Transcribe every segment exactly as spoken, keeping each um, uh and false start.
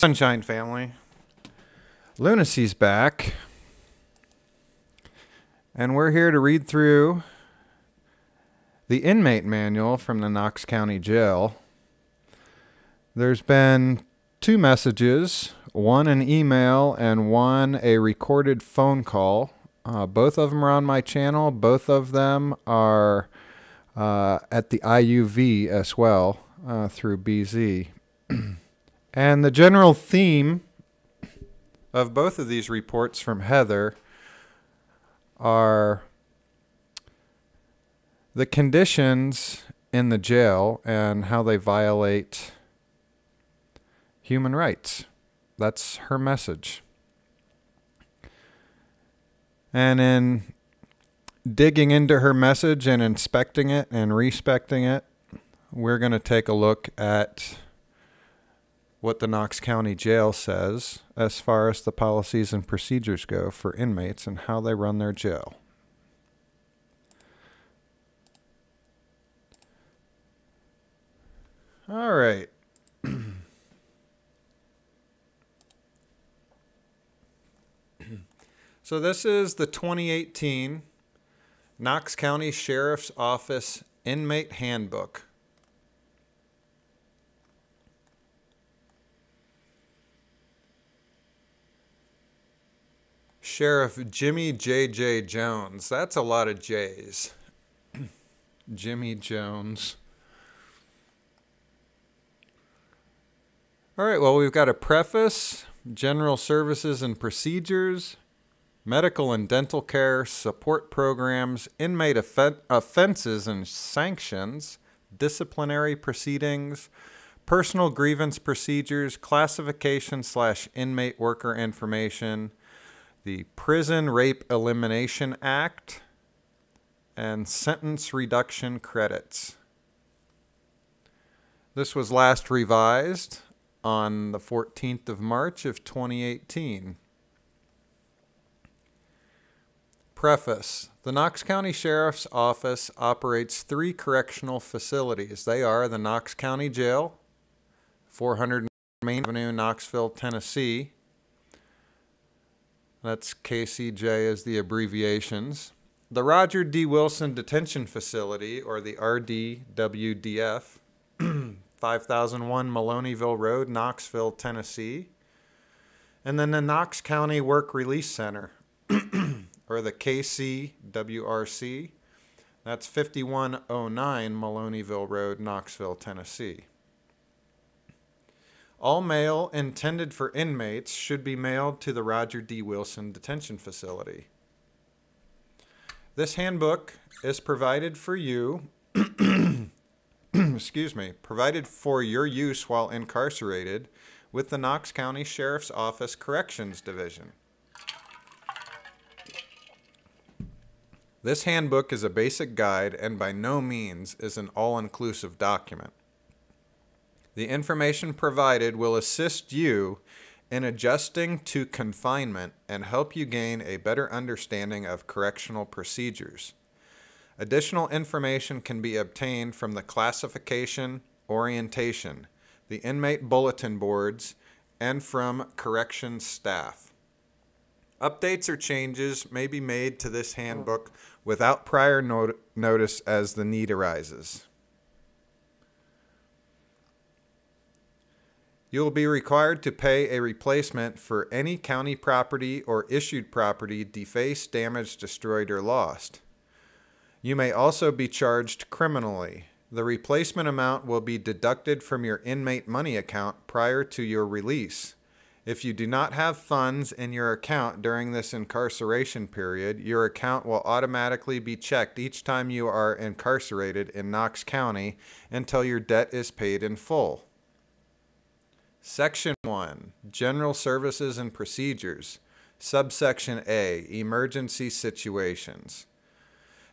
Sunshine family. Lunacy's back. And we're here to read through the inmate manual from the Knox County Jail. There's been two messages, one an email and one a recorded phone call. Uh, both of them are on my channel. Both of them are uh, at the I U V as well uh, through B Z. And the general theme of both of these reports from Heather are the conditions in the jail and how they violate human rights. That's her message. And in digging into her message and inspecting it and respecting it, we're going to take a look at what the Knox County Jail says as far as the policies and procedures go for inmates and how they run their jail. All right. So this is the twenty eighteen Knox County Sheriff's Office Inmate Handbook. Sheriff Jimmy J J. Jones. That's a lot of J's. Jimmy Jones. All right, well, we've got a preface, general services and procedures, medical and dental care, support programs, inmate offen- offenses and sanctions, disciplinary proceedings, personal grievance procedures, classification slash inmate worker information, the Prison Rape Elimination Act, and sentence reduction credits. This was last revised on the fourteenth of March of twenty eighteen. Preface. The Knox County Sheriff's Office operates three correctional facilities. They are the Knox County Jail, four hundred Main Avenue, Knoxville, Tennessee. That's K C J as the abbreviations. The Roger D. Wilson Detention Facility, or the R D W D F, five thousand one Maloneyville Road, Knoxville, Tennessee. And then the Knox County Work Release Center, or the K C W R C. That's fifty-one oh nine Maloneyville Road, Knoxville, Tennessee. All mail intended for inmates should be mailed to the Roger D. Wilson Detention Facility. This handbook is provided for you, excuse me, provided for your use while incarcerated with the Knox County Sheriff's Office Corrections Division. This handbook is a basic guide and by no means is an all-inclusive document. The information provided will assist you in adjusting to confinement and help you gain a better understanding of correctional procedures. Additional information can be obtained from the classification, orientation, the inmate bulletin boards, and from corrections staff. Updates or changes may be made to this handbook without prior not- notice as the need arises. You will be required to pay a replacement for any county property or issued property defaced, damaged, destroyed, or lost. You may also be charged criminally. The replacement amount will be deducted from your inmate money account prior to your release. If you do not have funds in your account during this incarceration period, your account will automatically be checked each time you are incarcerated in Knox County until your debt is paid in full. Section one, General Services and Procedures. Subsection A, Emergency Situations.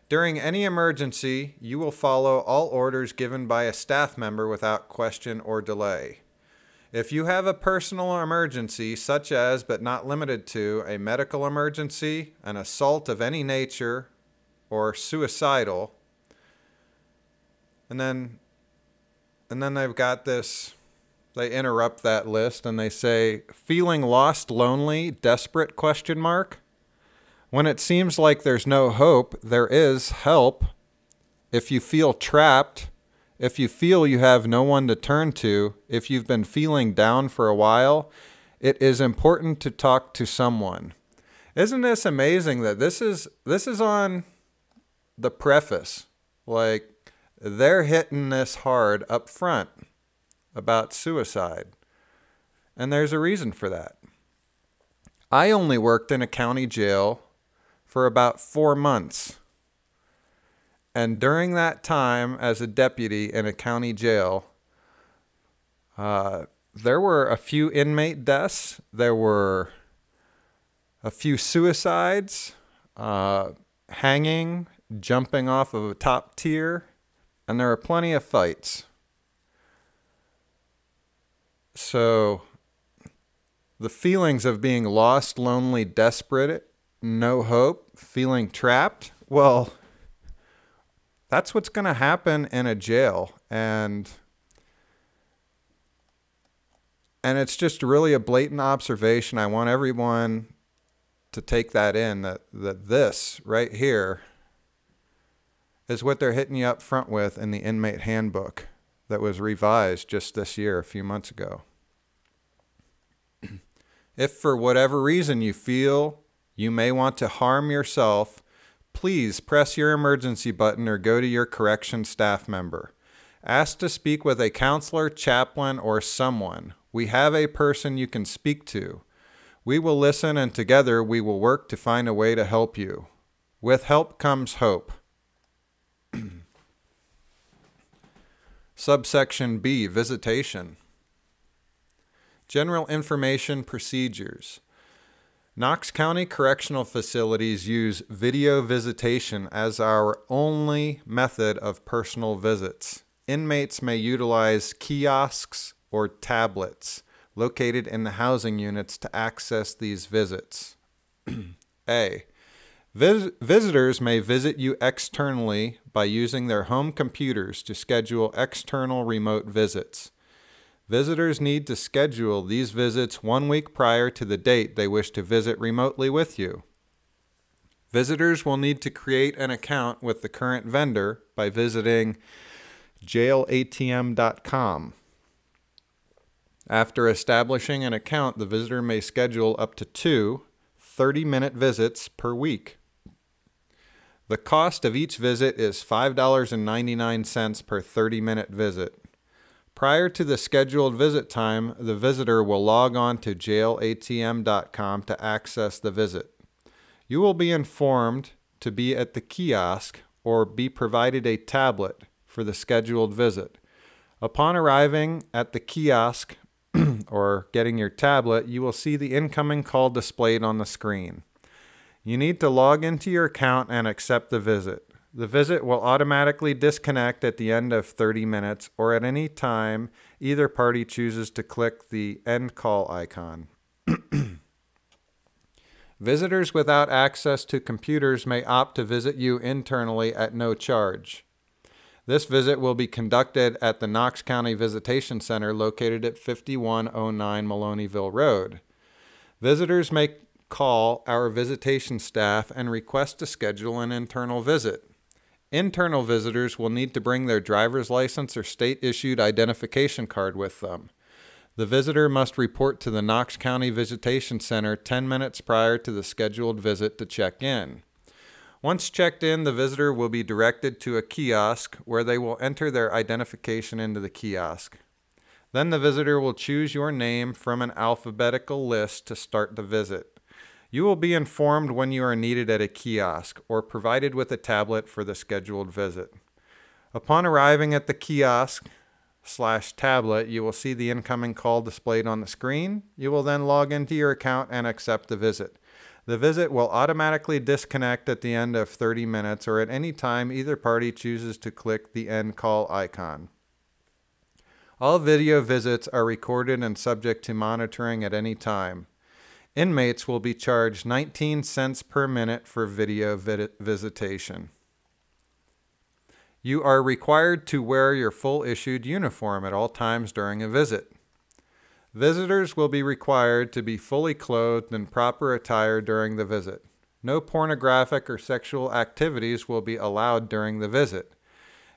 During any emergency, you will follow all orders given by a staff member without question or delay. If you have a personal emergency, such as, but not limited to, a medical emergency, an assault of any nature, or suicidal, and then, and then they've got this They interrupt that list and they say, feeling lost, lonely, desperate, question mark. When it seems like there's no hope, there is help. If you feel trapped, if you feel you have no one to turn to, if you've been feeling down for a while, it is important to talk to someone. Isn't this amazing that this is, this is on the preface? Like, they're hitting this hard up front about suicide. And there's a reason for that. I only worked in a county jail for about four months. And during that time as a deputy in a county jail, uh, there were a few inmate deaths. There were a few suicides, uh, hanging, jumping off of a top tier, and there were plenty of fights. So the feelings of being lost, lonely, desperate, no hope, feeling trapped, well, that's what's going to happen in a jail. And, and it's just really a blatant observation. I want everyone to take that in, that, that this right here is what they're hitting you up front with in the inmate handbook that was revised just this year, a few months ago. If for whatever reason you feel you may want to harm yourself, please press your emergency button or go to your correction staff member. Ask to speak with a counselor, chaplain, or someone. We have a person you can speak to. We will listen, and together we will work to find a way to help you. With help comes hope. Subsection B, visitation. General information procedures. Knox County Correctional Facilities use video visitation as our only method of personal visits. Inmates may utilize kiosks or tablets located in the housing units to access these visits. A. Vis- visitors may visit you externally by using their home computers to schedule external remote visits. Visitors need to schedule these visits one week prior to the date they wish to visit remotely with you. Visitors will need to create an account with the current vendor by visiting jail A T M dot com. After establishing an account, the visitor may schedule up to two thirty-minute visits per week. The cost of each visit is five dollars and ninety-nine cents per thirty-minute visit. Prior to the scheduled visit time, the visitor will log on to jail A T M dot com to access the visit. You will be informed to be at the kiosk or be provided a tablet for the scheduled visit. Upon arriving at the kiosk or getting your tablet, you will see the incoming call displayed on the screen. You need to log into your account and accept the visit. The visit will automatically disconnect at the end of thirty minutes or at any time either party chooses to click the end call icon. Visitors without access to computers may opt to visit you internally at no charge. This visit will be conducted at the Knox County Visitation Center located at fifty-one oh nine Maloneyville Road. Visitors may call our visitation staff and request to schedule an internal visit. Internal visitors will need to bring their driver's license or state-issued identification card with them. The visitor must report to the Knox County Visitation Center ten minutes prior to the scheduled visit to check in. Once checked in, the visitor will be directed to a kiosk where they will enter their identification into the kiosk. Then the visitor will choose your name from an alphabetical list to start the visit. You will be informed when you are needed at a kiosk or provided with a tablet for the scheduled visit. Upon arriving at the kiosk slash tablet, you will see the incoming call displayed on the screen. You will then log into your account and accept the visit. The visit will automatically disconnect at the end of thirty minutes or at any time either party chooses to click the end call icon. All video visits are recorded and subject to monitoring at any time. Inmates will be charged nineteen cents per minute for video visitation. You are required to wear your full issued uniform at all times during a visit. Visitors will be required to be fully clothed in proper attire during the visit. No pornographic or sexual activities will be allowed during the visit.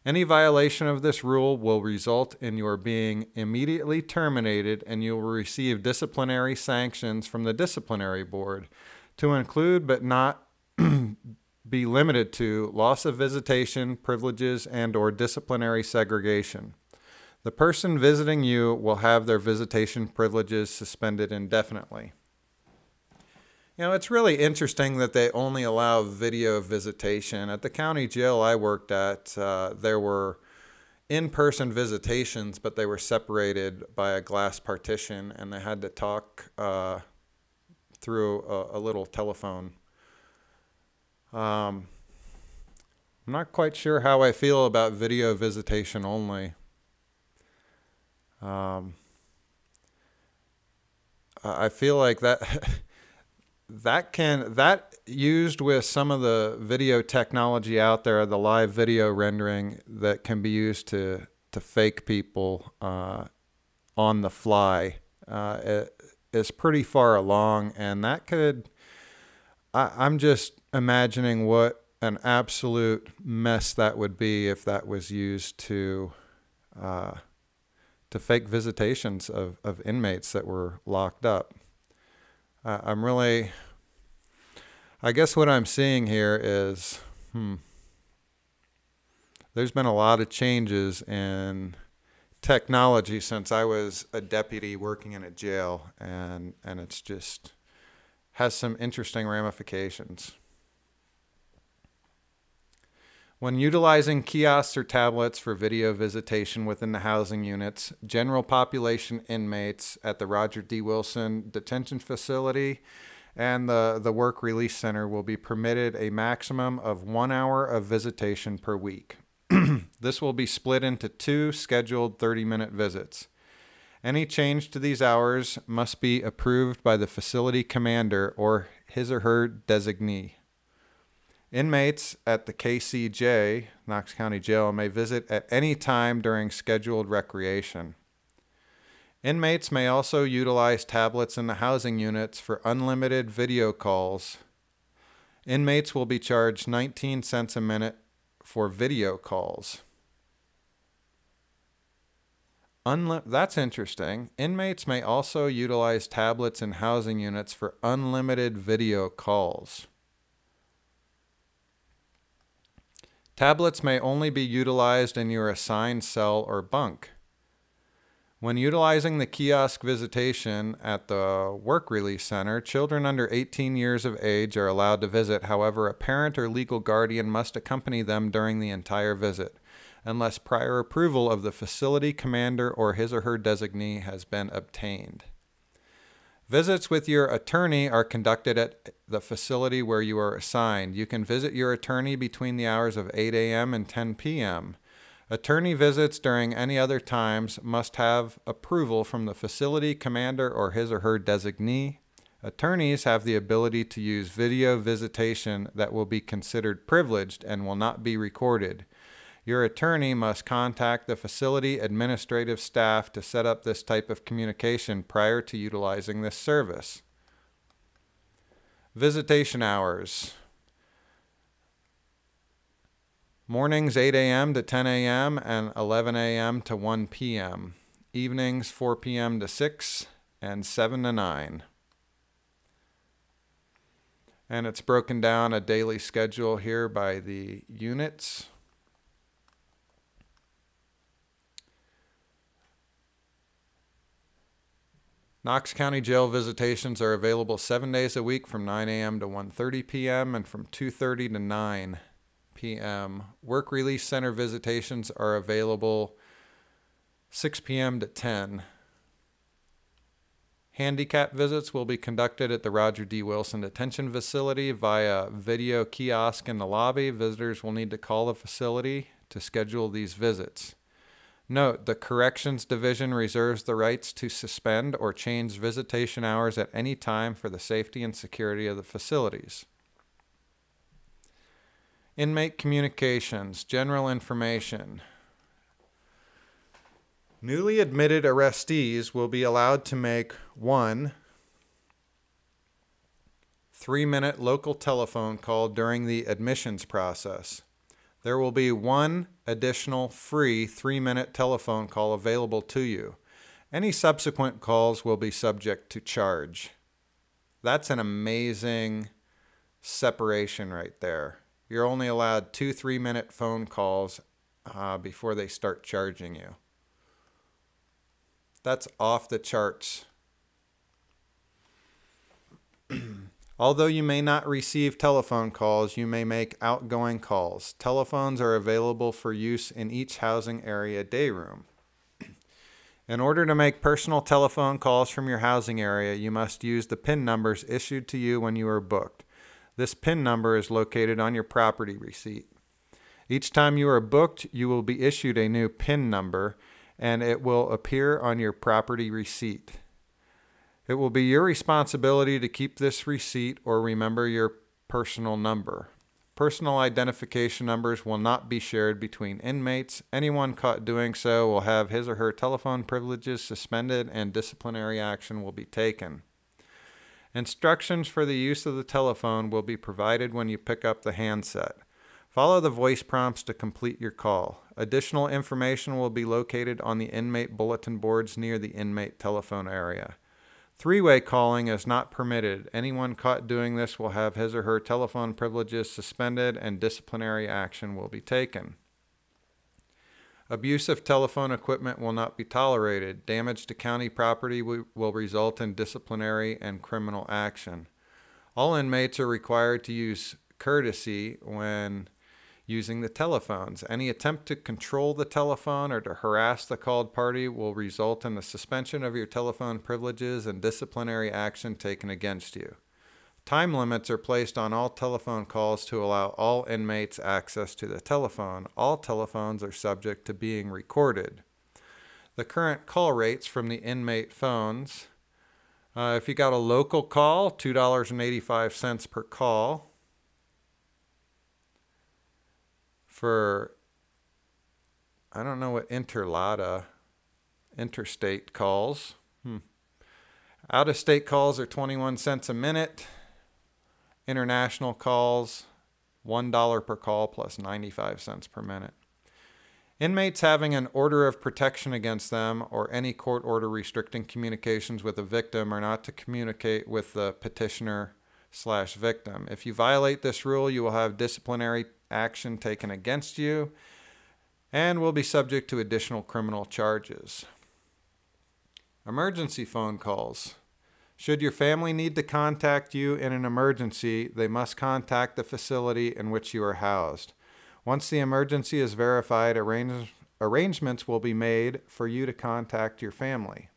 Any violation of this rule will result in your being immediately terminated, and you will receive disciplinary sanctions from the disciplinary board, to include but not be limited to loss of visitation, privileges, and or disciplinary segregation. The person visiting you will have their visitation privileges suspended indefinitely. You know, it's really interesting that they only allow video visitation. At the county jail I worked at, uh, there were in-person visitations, but they were separated by a glass partition, and they had to talk uh, through a, a little telephone. Um, I'm not quite sure how I feel about video visitation only. Um, I feel like that... That can, that used with some of the video technology out there, the live video rendering that can be used to, to fake people uh, on the fly uh, it is pretty far along. And that could, I, I'm just imagining what an absolute mess that would be if that was used to, uh, to fake visitations of, of inmates that were locked up. I'm really, I guess what I'm seeing here is, hmm, there's been a lot of changes in technology since I was a deputy working in a jail, and, and it's just has some interesting ramifications. When utilizing kiosks or tablets for video visitation within the housing units, general population inmates at the Roger D. Wilson Detention Facility and the, the Work Release Center will be permitted a maximum of one hour of visitation per week. This will be split into two scheduled thirty-minute visits. Any change to these hours must be approved by the facility commander or his or her designee. Inmates at the K C J, Knox County Jail, may visit at any time during scheduled recreation. Inmates may also utilize tablets in the housing units for unlimited video calls. Inmates will be charged nineteen cents a minute for video calls. Unli- that's interesting. Inmates may also utilize tablets in housing units for unlimited video calls. Tablets may only be utilized in your assigned cell or bunk. When utilizing the kiosk visitation at the Work Release Center, children under eighteen years of age are allowed to visit. However, a parent or legal guardian must accompany them during the entire visit, unless prior approval of the facility commander or his or her designee has been obtained. Visits with your attorney are conducted at the facility where you are assigned. You can visit your attorney between the hours of eight A M and ten P M Attorney visits during any other times must have approval from the facility commander or his or her designee. Attorneys have the ability to use video visitation that will be considered privileged and will not be recorded. Your attorney must contact the facility administrative staff to set up this type of communication prior to utilizing this service. Visitation hours. Mornings eight A M to ten A M and eleven A M to one P M Evenings four P M to six and seven to nine. And it's broken down a daily schedule here by the units. Knox County Jail visitations are available seven days a week from nine A M to one thirty P M and from two thirty to nine P M Work Release Center visitations are available six P M to ten. Handicap visits will be conducted at the Roger D. Wilson Detention Facility via video kiosk in the lobby. Visitors will need to call the facility to schedule these visits. Note, the Corrections Division reserves the rights to suspend or change visitation hours at any time for the safety and security of the facilities. Inmate communications, general information. Newly admitted arrestees will be allowed to make one three-minute local telephone call during the admissions process. There will be one additional free three-minute telephone call available to you. Any subsequent calls will be subject to charge. That's an amazing separation right there. You're only allowed two three-minute phone calls uh, before they start charging you. That's off the charts. Although you may not receive telephone calls, you may make outgoing calls. Telephones are available for use in each housing area day room. In order to make personal telephone calls from your housing area, you must use the PIN numbers issued to you when you are booked. This PIN number is located on your property receipt. Each time you are booked, you will be issued a new PIN number, and it will appear on your property receipt. It will be your responsibility to keep this receipt or remember your personal number. Personal identification numbers will not be shared between inmates. Anyone caught doing so will have his or her telephone privileges suspended and disciplinary action will be taken. Instructions for the use of the telephone will be provided when you pick up the handset. Follow the voice prompts to complete your call. Additional information will be located on the inmate bulletin boards near the inmate telephone area. Three-way calling is not permitted. Anyone caught doing this will have his or her telephone privileges suspended and disciplinary action will be taken. Abuse of telephone equipment will not be tolerated. Damage to county property will result in disciplinary and criminal action. All inmates are required to use courtesy when using the telephones. Any attempt to control the telephone or to harass the called party will result in the suspension of your telephone privileges and disciplinary action taken against you. Time limits are placed on all telephone calls to allow all inmates access to the telephone. All telephones are subject to being recorded. The current call rates from the inmate phones. Uh, if you got a local call, two dollars and eighty-five cents per call. For, I don't know what interlada, interstate calls. Hmm. Out-of-state calls are twenty-one cents a minute. International calls, one dollar per call plus ninety-five cents per minute. Inmates having an order of protection against them or any court order restricting communications with a victim are not to communicate with the petitioner slash victim. If you violate this rule, you will have disciplinary action taken against you and will be subject to additional criminal charges. Emergency phone calls. Should your family need to contact you in an emergency, they must contact the facility in which you are housed. Once the emergency is verified, arrange, arrangements will be made for you to contact your family.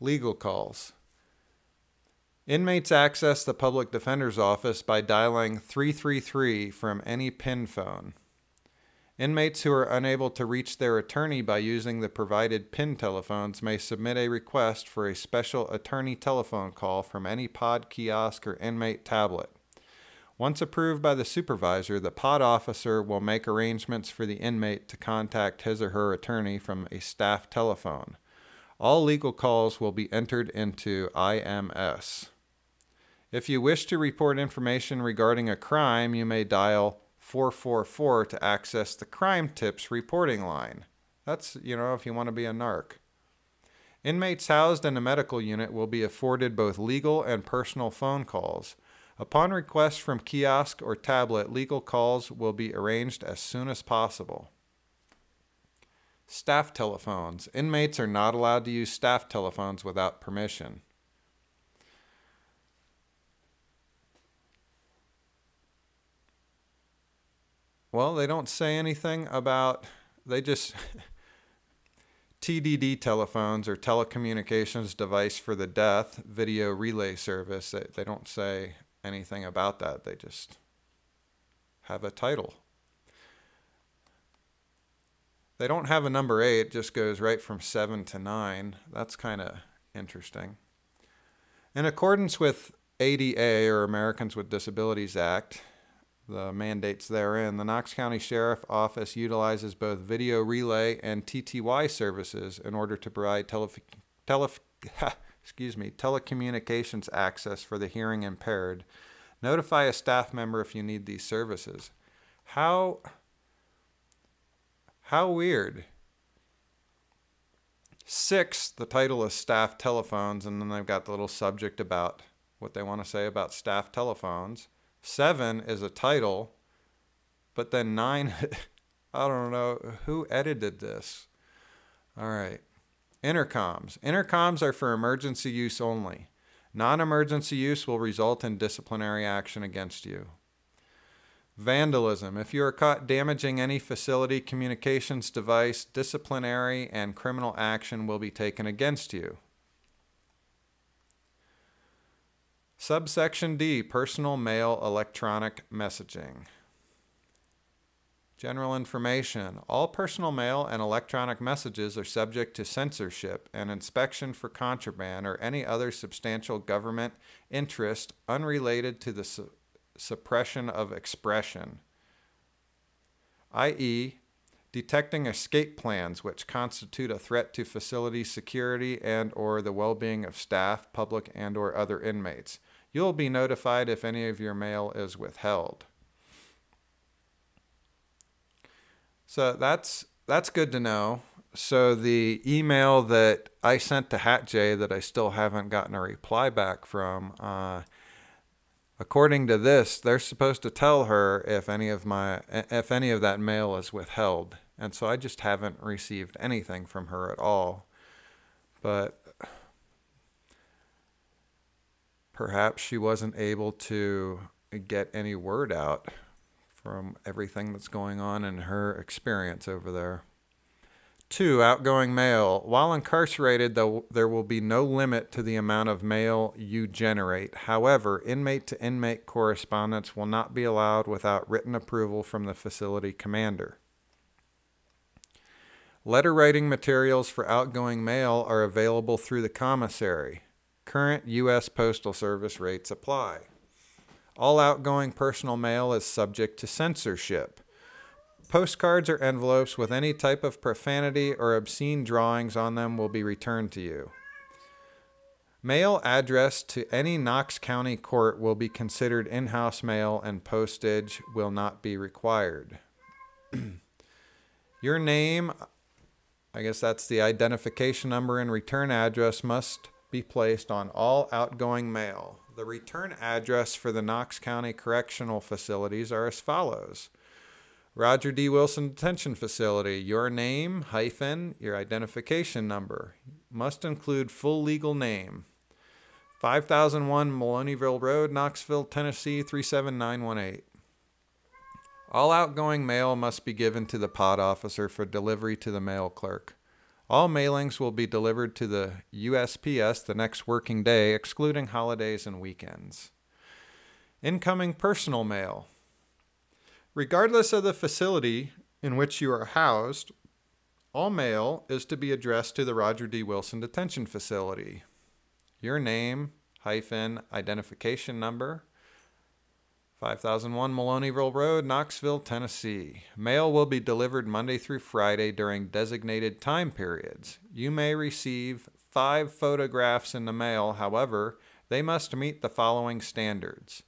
Legal calls. Inmates access the public defender's office by dialing three three three from any PIN phone. Inmates who are unable to reach their attorney by using the provided PIN telephones may submit a request for a special attorney telephone call from any pod kiosk or inmate tablet. Once approved by the supervisor, the pod officer will make arrangements for the inmate to contact his or her attorney from a staff telephone. All legal calls will be entered into I M S. If you wish to report information regarding a crime, you may dial four four four to access the Crime Tips reporting line. That's, you know, if you want to be a narc. Inmates housed in a medical unit will be afforded both legal and personal phone calls. Upon request from kiosk or tablet, legal calls will be arranged as soon as possible. Staff telephones. Inmates are not allowed to use staff telephones without permission. Well, they don't say anything about, they just, T D D telephones or telecommunications device for the deaf, video relay service. They, they don't say anything about that. They just have a title. They don't have a number eight, it just goes right from seven to nine. That's kind of interesting. In accordance with A D A, or Americans with Disabilities Act, the mandates therein, the Knox County Sheriff's Office utilizes both video relay and T T Y services in order to provide tele, tele excuse me, telecommunications access for the hearing impaired. Notify a staff member if you need these services. How, how weird. Six, the title is staff telephones, and then they've got the little subject about what they want to say about staff telephones. Seven is a title, but then nine, I don't know who edited this. All right. Intercoms. Intercoms are for emergency use only. Non-emergency use will result in disciplinary action against you. Vandalism. If you are caught damaging any facility, communications device, disciplinary and criminal action will be taken against you. Subsection D, personal mail electronic messaging. General information. All personal mail and electronic messages are subject to censorship and inspection for contraband or any other substantial government interest unrelated to the su suppression of expression, that is detecting escape plans which constitute a threat to facility security and or the well-being of staff, public, and or other inmates. You'll be notified if any of your mail is withheld. So that's that's good to know. So the email that I sent to Hat J that I still haven't gotten a reply back from, uh, according to this, they're supposed to tell her if any of my if any of that mail is withheld, and so I just haven't received anything from her at all. But perhaps she wasn't able to get any word out from everything that's going on in her experience over there. Two, outgoing mail. While incarcerated, though, there will be no limit to the amount of mail you generate. However, inmate-to-inmate correspondence will not be allowed without written approval from the facility commander. Letter writing materials for outgoing mail are available through the commissary. Current U S Postal Service rates apply. All outgoing personal mail is subject to censorship. Postcards or envelopes with any type of profanity or obscene drawings on them will be returned to you. Mail addressed to any Knox County court will be considered in-house mail and postage will not be required. Your name, I guess that's the identification number, and return address must be placed on all outgoing mail. The return address for the Knox County Correctional Facilities are as follows. Roger D. Wilson Detention Facility, your name, hyphen, your identification number. Must include full legal name. five thousand one Maloneyville Road, Knoxville, Tennessee, three seven nine one eight. All outgoing mail must be given to the pod officer for delivery to the mail clerk. All mailings will be delivered to the U S P S the next working day, excluding holidays and weekends. Incoming personal mail. Regardless of the facility in which you are housed, all mail is to be addressed to the Roger D. Wilson Detention Facility. Your name, hyphen, identification number, five thousand one Maloneyville Road, Knoxville, Tennessee. Mail will be delivered Monday through Friday during designated time periods. You may receive five photographs in the mail. However, they must meet the following standards.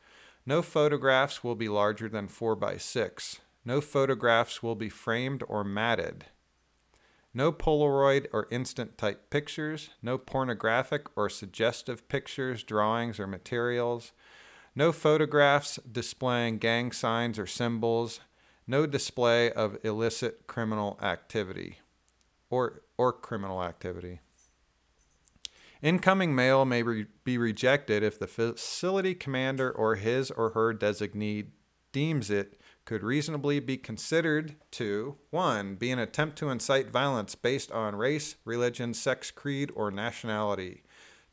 No photographs will be larger than four by six. No photographs will be framed or matted. No Polaroid or instant type pictures. No pornographic or suggestive pictures, drawings, or materials. No photographs displaying gang signs or symbols. No display of illicit criminal activity or, or criminal activity. Incoming mail may re be rejected if the facility commander or his or her designee deems it could reasonably be considered to, one, be an attempt to incite violence based on race, religion, sex, creed, or nationality.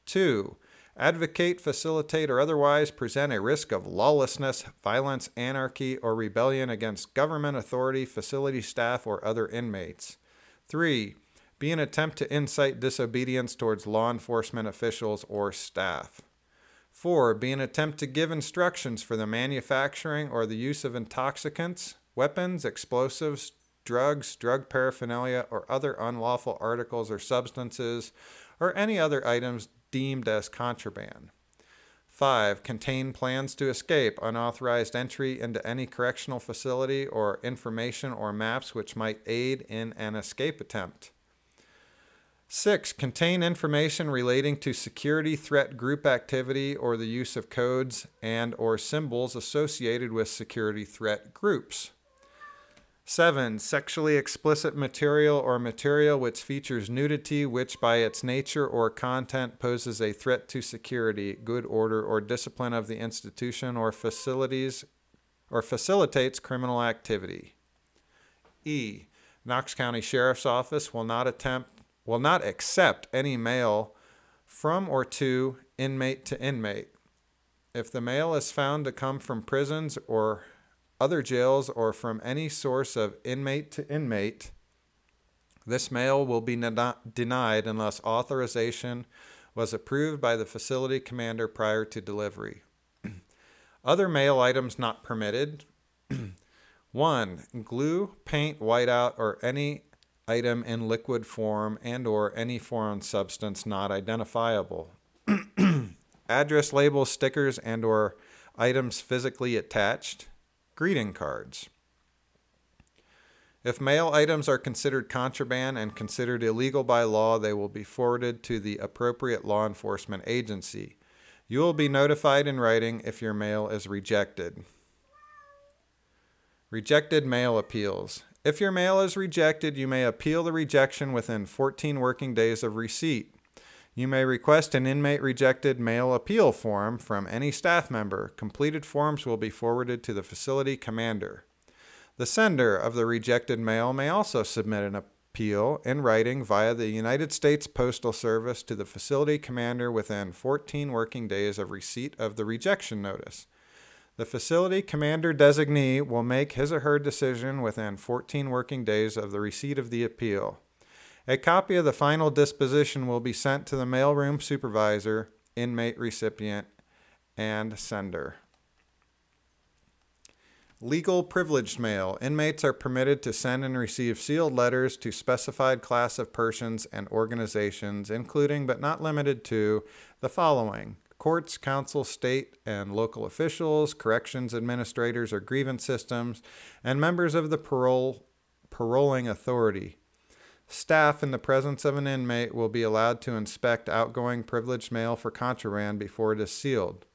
Two, advocate, facilitate, or otherwise present a risk of lawlessness, violence, anarchy, or rebellion against government authority, facility staff, or other inmates. Three, be an attempt to incite disobedience towards law enforcement officials or staff. Four, be an attempt to give instructions for the manufacturing or the use of intoxicants, weapons, explosives, drugs, drug paraphernalia, or other unlawful articles or substances, or any other items deemed as contraband. Five, contain plans to escape unauthorized entry into any correctional facility or information or maps which might aid in an escape attempt. Six, contain information relating to security threat group activity or the use of codes and or symbols associated with security threat groups. Seven, sexually explicit material or material which features nudity, which by its nature or content poses a threat to security, good order, or discipline of the institution or facilities, or facilitates criminal activity. E, Knox County Sheriff's Office will not attempt, will not accept any mail from or to inmate to inmate. If the mail is found to come from prisons or other jails or from any source of inmate to inmate, this mail will be denied unless authorization was approved by the facility commander prior to delivery. Other mail items not permitted. One, glue, paint, whiteout, or any item in liquid form and or any foreign substance not identifiable. Address labels, stickers, and or items physically attached. Greeting cards. If mail items are considered contraband and considered illegal by law, they will be forwarded to the appropriate law enforcement agency. You will be notified in writing if your mail is rejected. Rejected mail appeals. If your mail is rejected, you may appeal the rejection within fourteen working days of receipt. You may request an inmate rejected mail appeal form from any staff member. Completed forms will be forwarded to the facility commander. The sender of the rejected mail may also submit an appeal in writing via the United States Postal Service to the facility commander within fourteen working days of receipt of the rejection notice. The facility commander designee will make his or her decision within fourteen working days of the receipt of the appeal. A copy of the final disposition will be sent to the mailroom supervisor, inmate recipient, and sender. Legal privileged mail. Inmates are permitted to send and receive sealed letters to specified class of persons and organizations, including but not limited to the following: courts, council, state, and local officials, corrections administrators or grievance systems, and members of the parole, paroling authority. Staff in the presence of an inmate will be allowed to inspect outgoing privileged mail for contraband before it is sealed.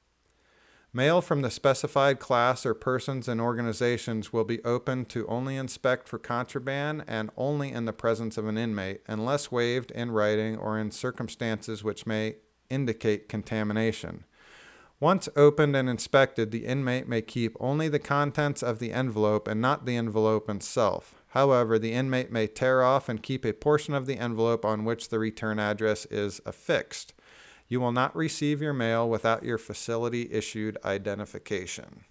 Mail from the specified class or persons and organizations will be open to only inspect for contraband and only in the presence of an inmate, unless waived in writing or in circumstances which may indicate contamination. Once opened and inspected, the inmate may keep only the contents of the envelope and not the envelope itself. However, the inmate may tear off and keep a portion of the envelope on which the return address is affixed. You will not receive your mail without your facility-issued identification.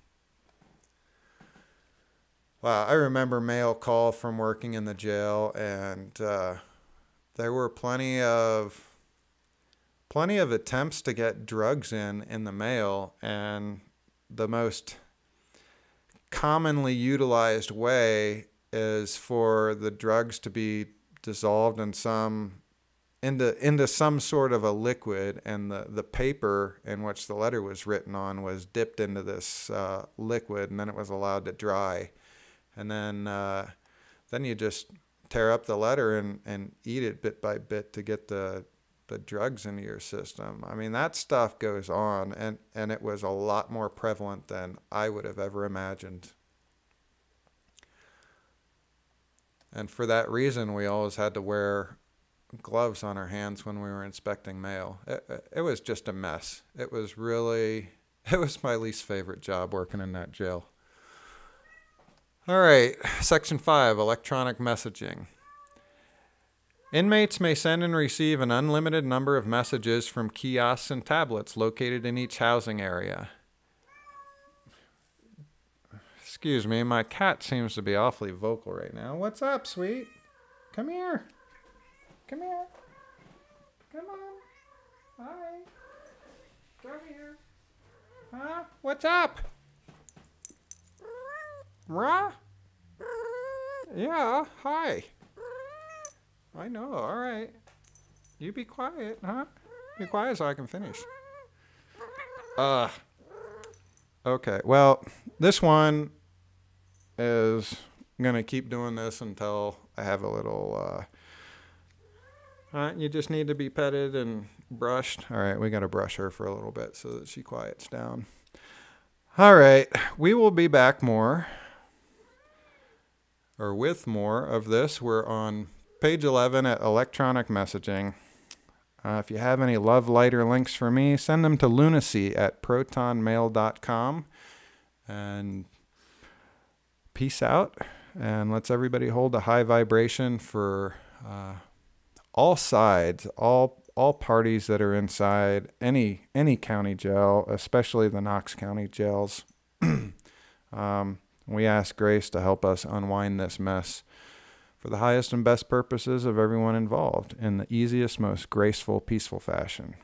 Wow, I remember mail call from working in the jail, and uh, there were plenty of plenty of attempts to get drugs in in the mail, and the most commonly utilized way is for the drugs to be dissolved in some into into some sort of a liquid, and the the paper in which the letter was written on was dipped into this uh, liquid, and then it was allowed to dry, and then uh, then you just tear up the letter and and eat it bit by bit to get the the drugs into your system. I mean, that stuff goes on, and and it was a lot more prevalent than I would have ever imagined. And for that reason, we always had to wear gloves on our hands when we were inspecting mail. It, it was just a mess. It was really, it was my least favorite job working in that jail. All right, Section five, electronic messaging. Inmates may send and receive an unlimited number of messages from kiosks and tablets located in each housing area. Excuse me, my cat seems to be awfully vocal right now. What's up, sweet? Come here. Come here. Come on. Hi. Come here. Huh? What's up? Rah? Yeah, hi. I know, all right. You be quiet, huh? Be quiet so I can finish. Uh, okay, well, this one is going to keep doing this until I have a little, uh, uh, you just need to be petted and brushed. All right, we got to brush her for a little bit so that she quiets down. All right, we will be back more, or with more of this. We're on page eleven at electronic messaging. Uh, if you have any love letter links for me, send them to lunacy at protonmail dot com. And peace out. And let's everybody hold a high vibration for uh, all sides, all all parties that are inside any any county jail, especially the Knox County jails. um, we ask grace to help us unwind this mess for the highest and best purposes of everyone involved in the easiest, most graceful, peaceful fashion.